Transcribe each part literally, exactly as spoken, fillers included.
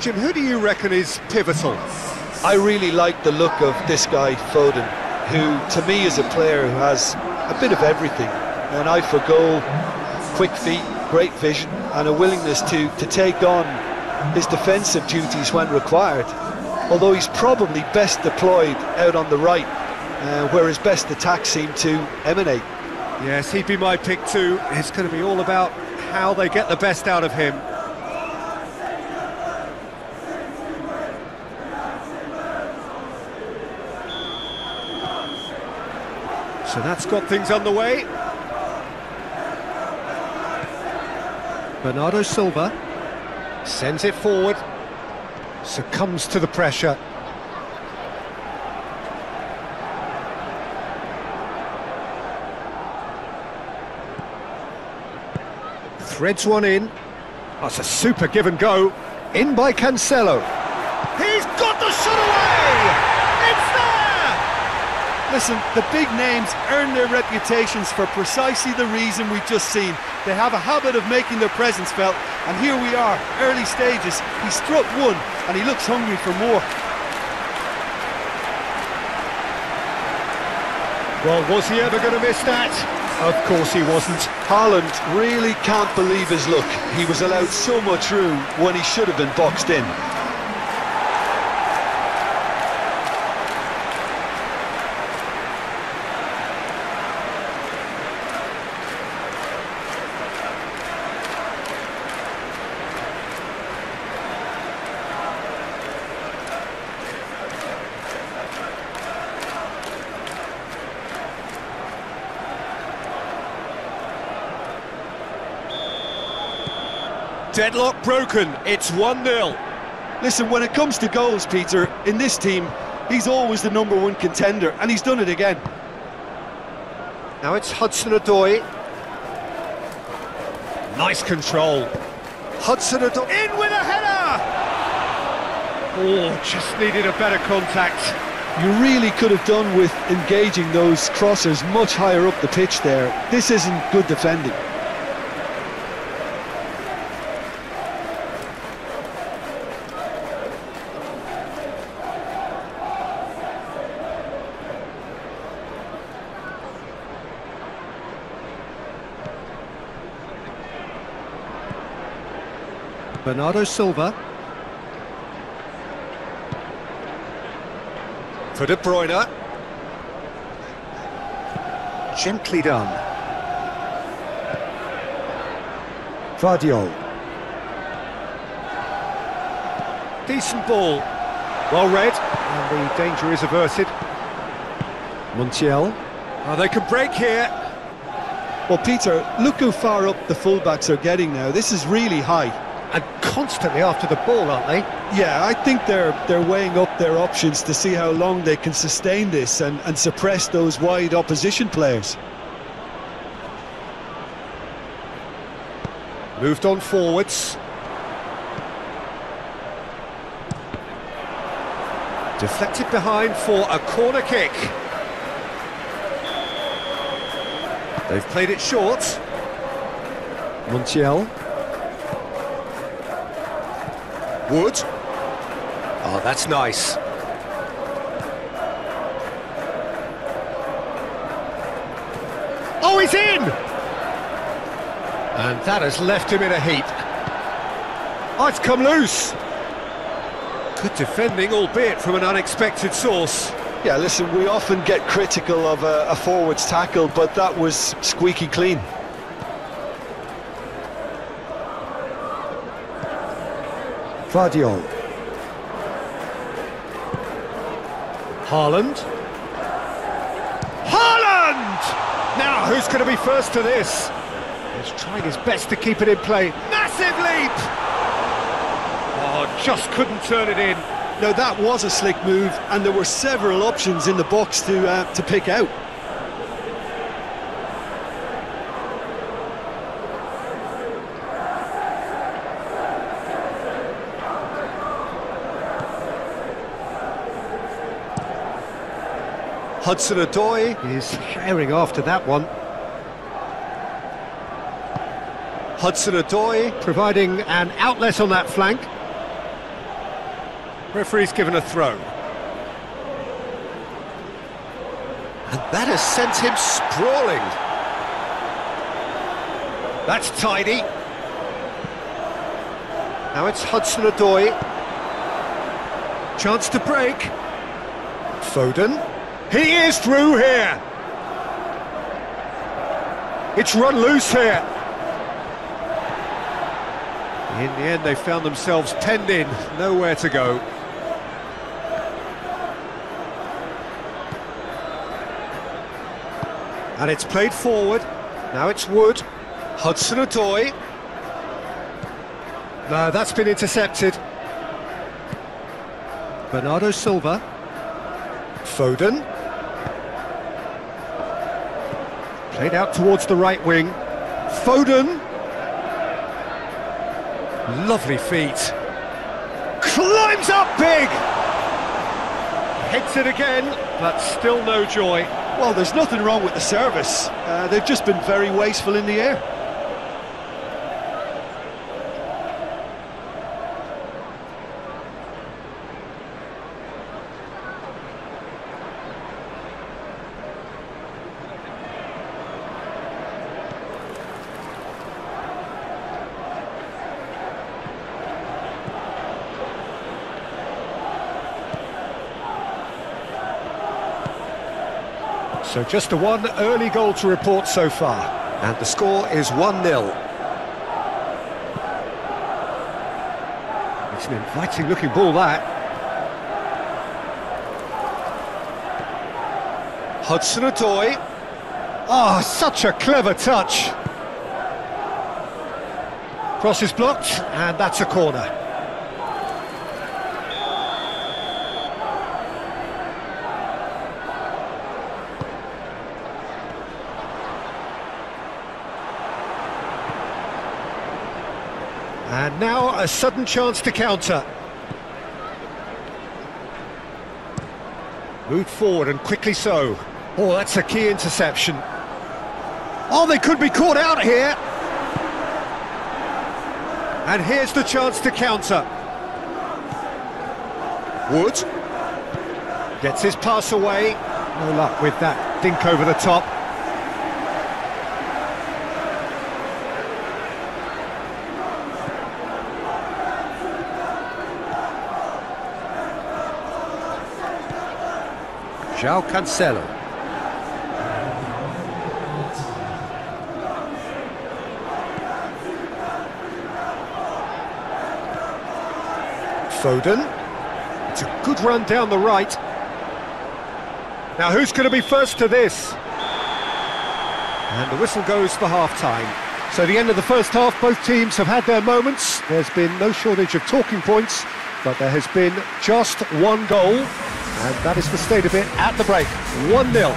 Jim, who do you reckon is pivotal? I really like the look of this guy, Foden, who to me is a player who has a bit of everything. An eye for goal, quick feet, great vision, and a willingness to, to take on his defensive duties when required. Although he's probably best deployed out on the right, uh, where his best attacks seem to emanate. Yes, he'd be my pick too. It's going to be all about how they get the best out of him. So that's got things underway. Bernardo Silva sends it forward, succumbs to the pressure. Threads one in. That's a super give and go. In by Cancelo. He's got the shot away! Listen, the big names earn their reputations for precisely the reason we've just seen. They have a habit of making their presence felt, and here we are, early stages. He struck one, and he looks hungry for more. Well, was he ever going to miss that? Of course he wasn't. Haaland really can't believe his luck. He was allowed so much room when he should have been boxed in. Deadlock broken, it's one nil. Listen, when it comes to goals, Peter, in this team, he's always the number one contender, and he's done it again. Now it's Hudson-Odoi. Nice control. Hudson-Odoi in with a header! Oh, just needed a better contact. You really could have done with engaging those crosses much higher up the pitch there. This isn't good defending. Bernardo Silva. For De Bruyne. Gently done. Fadiol. Decent ball. Well read. And the danger is averted. Montiel. Oh, they can break here. Well, Peter, look how far up the fullbacks are getting now. This is really high. And constantly after the ball, aren't they? Yeah, I think they're they're weighing up their options to see how long they can sustain this and, and suppress those wide opposition players. Moved on forwards. Deflected behind for a corner kick. They've played it short. Montiel. Wood. Oh, that's nice. Oh, he's in! And that has left him in a heap. Oh, it's come loose. Good defending, albeit from an unexpected source. Yeah, listen, we often get critical of a, a forward's tackle, but that was squeaky clean. Fadiol. Haaland. Haaland! Now, who's going to be first to this? He's trying his best to keep it in play. Massive leap! Oh, just couldn't turn it in. No, that was a slick move, and there were several options in the box to, uh, to pick out. Hudson-Odoi is firing after that one. Hudson-Odoi providing an outlet on that flank. Referee's given a throw. And that has sent him sprawling. That's tidy. Now it's Hudson-Odoi. Chance to break. Foden. He is through here. It's run loose here. In the end, they found themselves penned in, nowhere to go. And it's played forward. Now it's Wood. Hudson-Odoi. No, that's been intercepted. Bernardo Silva. Foden. Played out towards the right wing. Foden. Lovely feet. Climbs up big! Hits it again, but still no joy. Well, there's nothing wrong with the service. Uh, they've just been very wasteful in the air. So just the one early goal to report so far, and the score is one nil. It's an inviting looking ball, that. Hudson-Odoi. Ah, such a clever touch. Cross is blocked, and that's a corner. And now a sudden chance to counter. Moved forward and quickly so. Oh, that's a key interception. Oh, they could be caught out here. And here's the chance to counter. Wood gets his pass away. No luck with that dink over the top. João Cancelo. Foden. It's a good run down the right. Now who's going to be first to this? And the whistle goes for half-time. So the end of the first half, both teams have had their moments. There's been no shortage of talking points, but there has been just one goal. And that is the state of it at the break, one nil.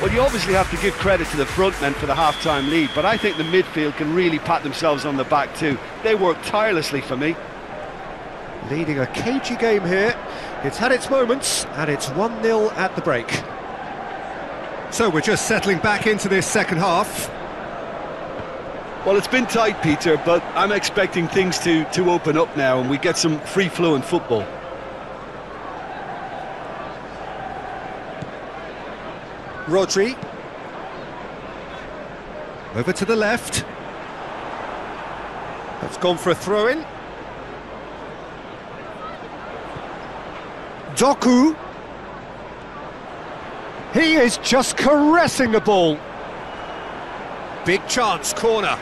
Well, you obviously have to give credit to the front men for the half-time lead, but I think the midfield can really pat themselves on the back too. They worked tirelessly for me. Leading a cagey game here. It's had its moments, and it's one nil at the break. So we're just settling back into this second half. Well, it's been tight, Peter, but I'm expecting things to, to open up now, and we get some free-flowing football. Rodri, over to the left, that's gone for a throw-in. Doku, he is just caressing the ball. Big chance, corner.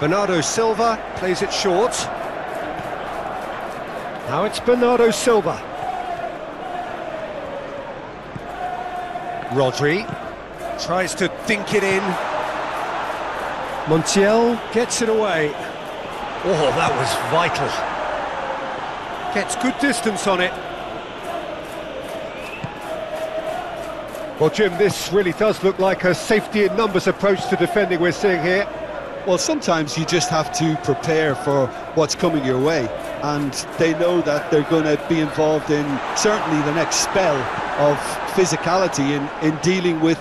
Bernardo Silva plays it short. Now it's Bernardo Silva. Rodri tries to dink it in. Montiel gets it away. Oh, that was vital. Gets good distance on it. Well, Jim, this really does look like a safety in numbers approach to defending we're seeing here. Well, sometimes you just have to prepare for what's coming your way, and they know that they're going to be involved in certainly the next spell of physicality in, in dealing with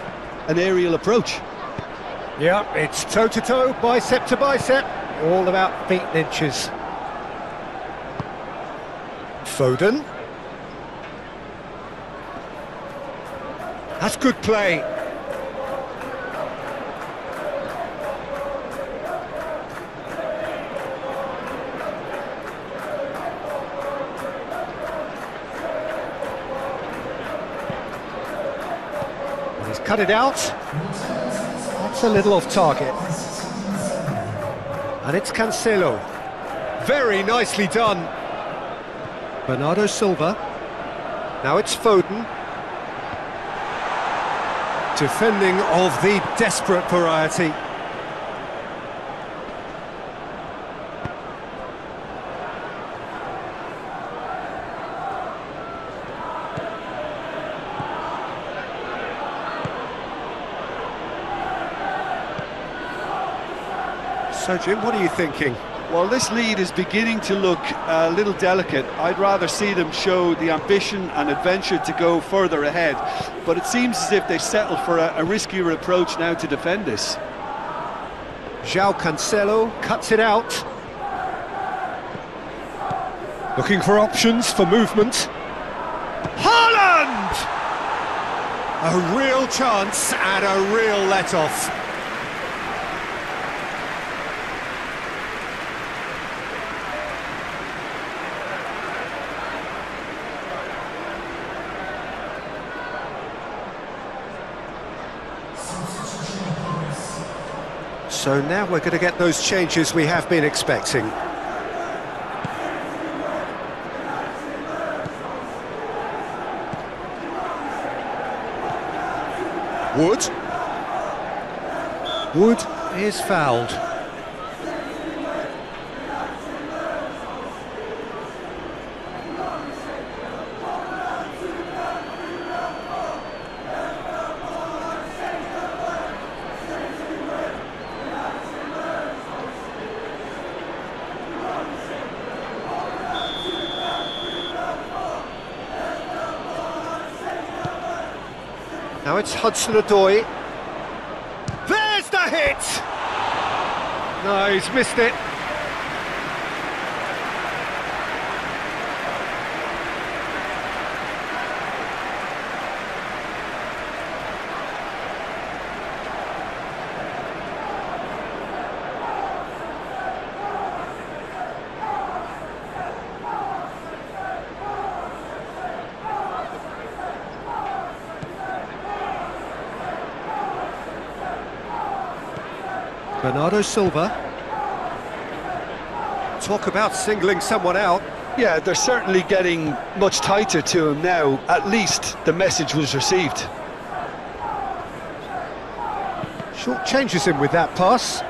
an aerial approach. Yeah, it's toe-to-toe, bicep-to-bicep. all about feet and inches. Foden. That's good play. He's cut it out. That's a little off target. And it's Cancelo. Very nicely done. Bernardo Silva. Now it's Foden. Defending of the desperate variety. So, Jim, what are you thinking? Well, this lead is beginning to look a little delicate. I'd rather see them show the ambition and adventure to go further ahead. But it seems as if they settle for a, a riskier approach now to defend this. João Cancelo cuts it out. Looking for options for movement. Haaland! A real chance and a real let-off. So now we're going to get those changes we have been expecting. Wood. Wood is fouled. Now it's Hudson-Odoi. There's the hit! No, he's missed it. Bernardo Silva. Talk about singling someone out. Yeah, they're certainly getting much tighter to him now. At least the message was received. Short changes him with that pass.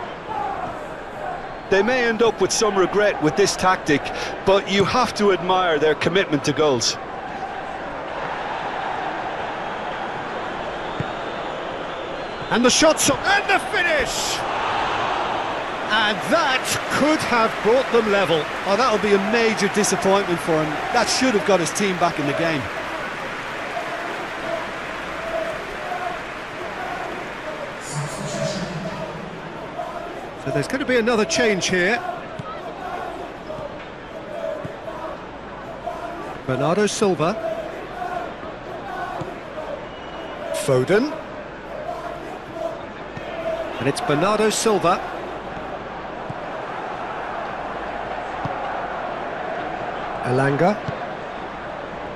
They may end up with some regret with this tactic, but you have to admire their commitment to goals. And the shots up, and the finish! And that could have brought them level. Oh, that'll be a major disappointment for him. That should have got his team back in the game. So there's going to be another change here. Bernardo Silva. Foden. And it's Bernardo Silva. Alanga,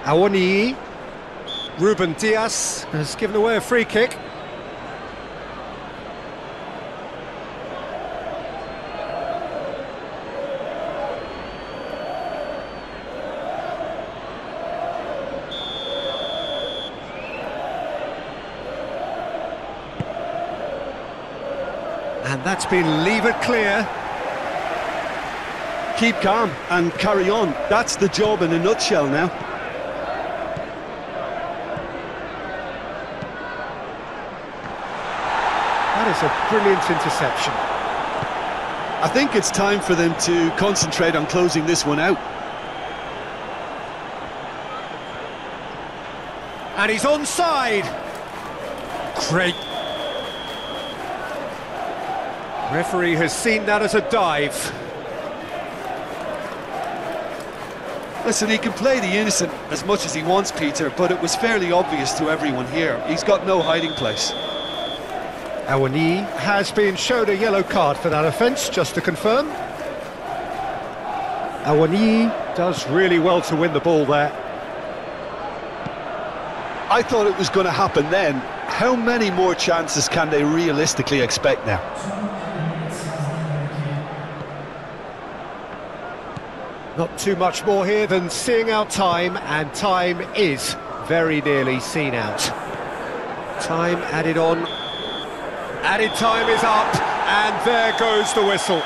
Awoniyi, Ruben Dias has given away a free kick. And that's been levered clear. Keep calm and carry on. That's the job in a nutshell now. That is a brilliant interception. I think it's time for them to concentrate on closing this one out. And he's onside. Great. Referee has seen that as a dive. Listen, he can play the innocent as much as he wants, Peter, but it was fairly obvious to everyone here. He's got no hiding place. Awoniyi has been shown a yellow card for that offence, just to confirm. Awoniyi does really well to win the ball there. I thought it was going to happen then. How many more chances can they realistically expect now? Not too much more here than seeing out time, and time is very nearly seen out. Time added on. Added time is up, and there goes the whistle.